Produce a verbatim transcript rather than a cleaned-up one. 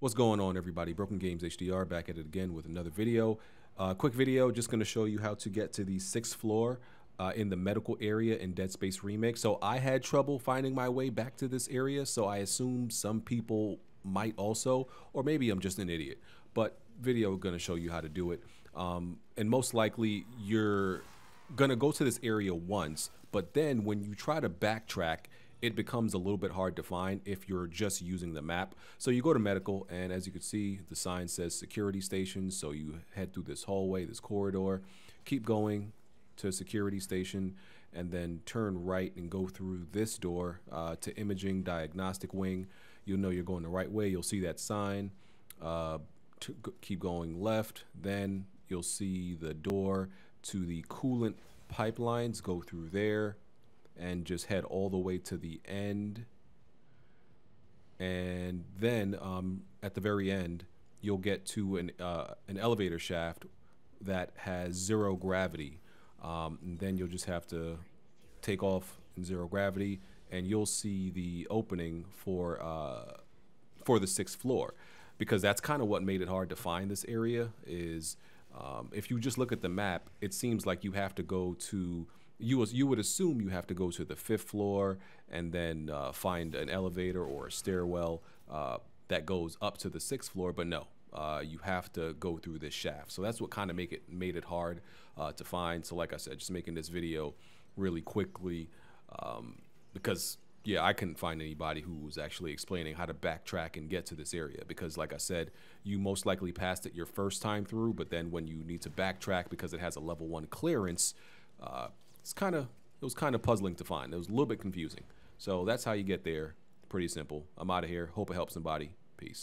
What's going on, everybody? Broken Games H D R back at it again with another video. Uh, quick video, just going to show you how to get to the sixth floor uh, in the medical area in Dead Space Remake. So I had trouble finding my way back to this area, so I assume some people might also, or maybe I'm just an idiot. But video going to show you how to do it. Um, and most likely you're going to go to this area once, but then when you try to backtrack, it becomes a little bit hard to find if you're just using the map. So you go to medical, and as you can see, the sign says security station. So you head through this hallway, this corridor, keep going to security station, and then turn right and go through this door uh, to imaging diagnostic wing. You'll know you're going the right way. You'll see that sign. Uh, to keep going left. Then you'll see the door to the coolant pipelines. Go through there and just head all the way to the end, and then um, at the very end you'll get to an, uh, an elevator shaft that has zero gravity, um, and then you'll just have to take off in zero gravity and you'll see the opening for uh, for the sixth floor, because that's kind of what made it hard to find this area. Is um, if you just look at the map, it seems like you have to go to You, you would assume you have to go to the fifth floor and then uh, find an elevator or a stairwell uh, that goes up to the sixth floor, but no, uh, you have to go through this shaft. So that's what kind of make it made it hard uh, to find. So like I said, just making this video really quickly um, because, yeah, I couldn't find anybody who was actually explaining how to backtrack and get to this area, because like I said, you most likely passed it your first time through, but then when you need to backtrack because it has a level one clearance, uh, It's kind of, it was kind of puzzling to find. It was a little bit confusing. So that's how you get there. Pretty simple. I'm out of here. Hope it helps somebody. Peace.